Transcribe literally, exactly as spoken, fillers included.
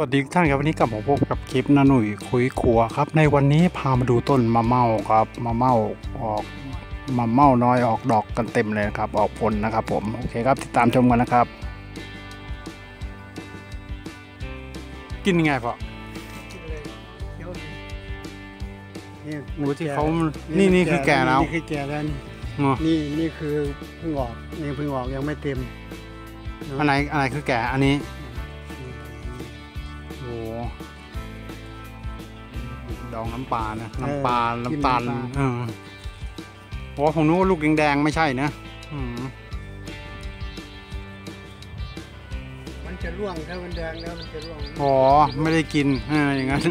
สวัสดีทุกท่านครับวันนี้กลับมาพบกับคลิปนาหนุ่ยคุยครัวครับในวันนี้พามาดูต้นมะเม่าครับมะเม่าออกมะเม่าน้อยออกดอกกันเต็มเลยครับออกผลนะครับผมโอเคครับติดตามชมกันนะครับกินยังไงพ่อกินเลยเดี๋ยวนี่หมูที่เขานี่นี่คือแก่แล้วนี่คือแก่แล้วนี่นี่คือเพิ่งออกนี่เพิ่งออกยังไม่เต็มอันไหนอะไรคือแก่อันนี้ดองน้ำปลานะน้ำปลาน้ำตาลเออหัวของนู้นลูกแดงๆไม่ใช่นะมันจะร่วงถ้ามันแดงแล้วมันจะร่วงอ๋อไม่ได้กินอย่างนั้น